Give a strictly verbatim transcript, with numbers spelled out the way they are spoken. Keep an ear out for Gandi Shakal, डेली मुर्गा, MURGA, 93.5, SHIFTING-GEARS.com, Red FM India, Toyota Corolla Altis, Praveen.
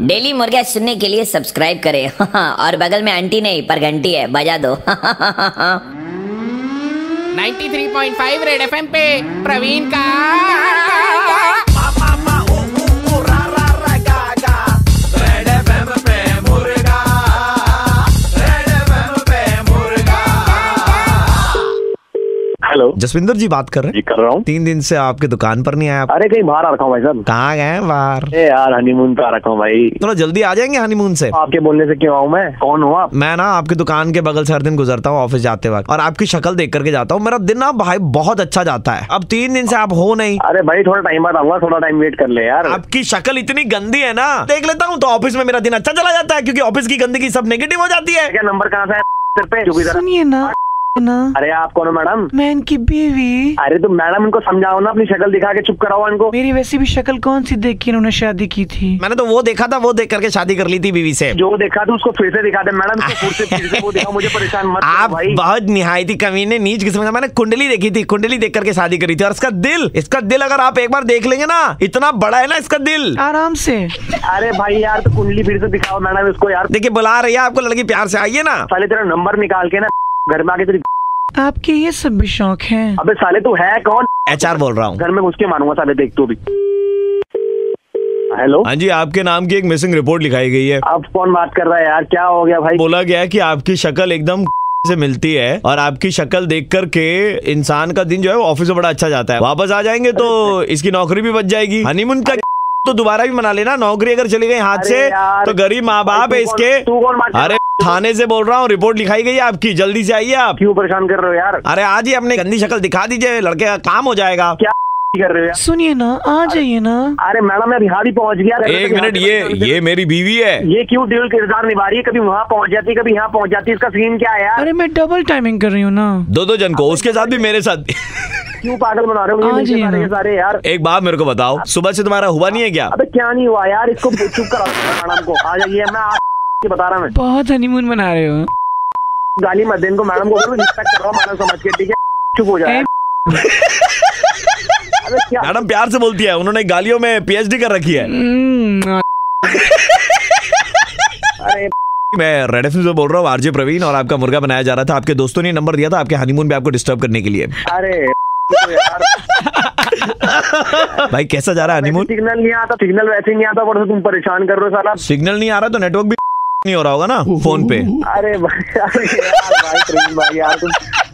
डेली मुर्गा सुनने के लिए सब्सक्राइब करें। और बगल में आंटी नहीं पर घंटी है, बजा दो। Ninety three point five Red FM पे प्रवीण का हेलो, जसविंदर जी बात कर रहे हैं। जी कर रहा हूँ। तीन दिन से आपके दुकान पर नहीं आया। अरे कहीं बाहर आ रखा हूँ भाई साहब। कहाँ गए बाहर? ए यार हनीमून पे आ रखा हूँ भाई। थोड़ा जल्दी आ जाएंगे हनीमून से। आपके बोलने से क्यों आऊँ मैं? कौन हूँ आप? मैं ना आपकी दुकान के बगल से हर दिन गुजरता हूँ ऑफिस जाते वक्त, और आपकी शक्ल देख करके जाता हूँ। मेरा दिन ना भाई बहुत अच्छा जाता है। अब तीन दिन से आप हो नहीं। अरे भाई थोड़ा टाइम बाद आऊंगा, थोड़ा टाइम वेट कर ले यार। आपकी शक्ल इतनी गंदी है ना, देख लेता हूँ तो ऑफिस में मेरा दिन अच्छा चला जाता है, क्योंकि ऑफिस की गंदगी सब नेगेटिव हो जाती है। क्या नंबर कहाँ से? सुनिए ना ना। अरे आप कौन हो मैडम? मैं इनकी बीवी। अरे तो मैडम इनको समझाओ ना, अपनी शक्ल दिखा के चुप कराओ इनको। मेरी वैसी भी शक्ल कौन सी देखी इन्होंने शादी की थी? मैंने तो वो देखा था, वो देख करके शादी कर ली थी बीवी से। जो देखा था उसको फिर से दिखा दे मैडम, फिर से फिर से वो देखा। मुझे परेशान मत करो आप भाई। बहुत निहायती कमीने नीच किस्म का। मैंने कुंडली देखी थी, कुंडली देख करके शादी करी थी। और इसका दिल, इसका दिल अगर आप एक बार देख लेंगे ना, इतना बड़ा है ना इसका दिल। आराम से। अरे भाई यार तो कुंडली फिर से दिखाओ मैडम इसको यार। देखिए बुला रही है आपको लड़की प्यार से। आइए ना। पहले तेरा नंबर निकाल के ना घर में आके तेरी। आपके ये सब भी शौक है? अबे साले तू है कौन? एचआर बोल रहा हूँ। घर में घुस के मारूंगा साले, देख तू भी। हेलो। हाँ जी, आपके नाम की एक मिसिंग रिपोर्ट लिखाई गई है। आप कौन बात कर रहा है यार? क्या हो गया भाई? बोला गया है कि आपकी शक्ल एकदम से मिलती है, और आपकी शक्ल देख करके इंसान का दिन जो है वो ऑफिस में बड़ा अच्छा जाता है। वापस आ जाएंगे तो इसकी नौकरी भी बच जाएगी। हनीमून का तो दोबारा भी मना लेना। नौकरी अगर चली गई हाथ से तो गरीब माँ बाप है इसके। अरे थाने से बोल रहा हूँ, रिपोर्ट लिखाई गई है आपकी, जल्दी से आइए। आप क्यों परेशान कर रहे हो यार? अरे आज ही अपने गंदी शक्ल दिखा दीजिए, लड़के का काम हो जाएगा। क्या कर रहे हो? सुनिए ना, आ जाइए ना। अरे मैडम मैं बिहार ही पहुँच गया। एक मिनट, ये ये मेरी बीवी है। ये क्यों ड्यूल किरदार निभा रही है? कभी वहाँ पहुँच जाती, कभी यहाँ पहुँच जाती, इसका सीन क्या है यार? अरे मैं डबल टाइमिंग कर रही हूँ ना, दो दो जन को, उसके साथ भी मेरे साथ। क्यों पागल बना रहे हो मुझे सारे यार? एक बात मेरे को बताओ, सुबह से तुम्हारा हुआ नहीं है क्या? अबे क्या नहीं हुआ यार, इसको चुप कराओ मैडम को। आ जाइए, मैं बता रहा हूँ। बहुत हनीमून मना रहे हो। गाली मत दें को मैडम को, रिस्पेक्ट कर रहा हूँ मैडम समझ के, ठीक है? चुप हो जाए मैडम, प्यार से बोलती है। उन्होंने गालियों में पीएचडी कर रखी है। अरे मैं रेड एफएम से बोल रहा हूँ, आरजे प्रवीण, और आपका मुर्गा बनाया जा रहा था। आपके दोस्तों ने नंबर दिया था आपके हनीमून पे आपको डिस्टर्ब करने के लिए। अरे तो यार भाई कैसा जा रहा है हनीमून? सिग्नल नहीं आता, सिग्नल वैसे नहीं आता, पर तुम परेशान कर रहे हो साला। सिग्नल नहीं आ रहा तो नेटवर्क भी नहीं हो रहा होगा ना फोन पे। अरे भाई, अरे यार भाई, भाई यार तुम